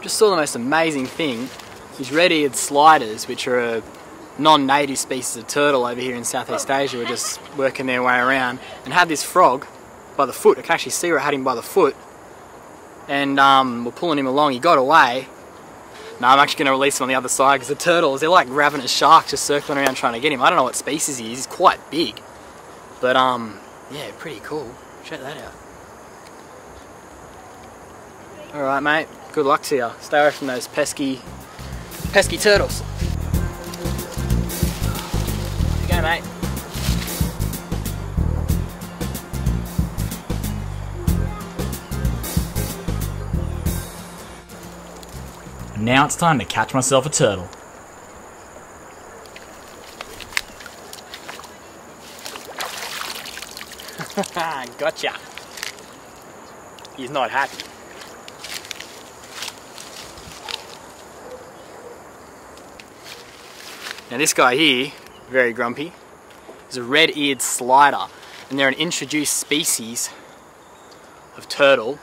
Just saw the most amazing thing, these red-eared sliders, which are a non-native species of turtle over here in Southeast Asia, were just working their way around and had this frog by the foot. I can actually see where it had him by the foot, and we're pulling him along. He got away. Now I'm actually going to release him on the other side because the turtles, they're like ravenous sharks just circling around trying to get him. I don't know what species he is, he's quite big. But yeah, pretty cool. Check that out. Alright mate, good luck to you. Stay away from those pesky turtles. There you go mate. Now it's time to catch myself a turtle. Gotcha! He's not happy. Now this guy here, very grumpy, is a red-eared slider, and they're an introduced species of turtle.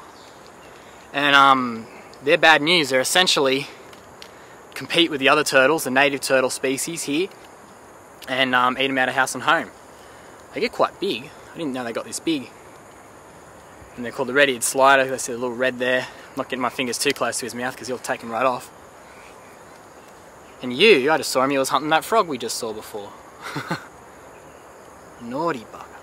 And they're bad news. They're essentially compete with the other turtles, the native turtle species here, and eat them out of house and home. They get quite big. I didn't know they got this big. And they're called the red-eared slider. I see the little red there. I'm not getting my fingers too close to his mouth because he'll take them right off. And you, I just saw him. He was hunting that frog we just saw before. Naughty bugger.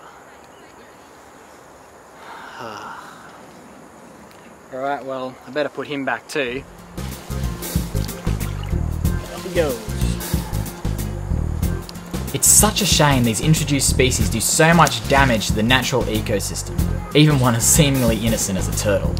Alright, well, I better put him back too. There he goes. It's such a shame these introduced species do so much damage to the natural ecosystem, even one as seemingly innocent as a turtle.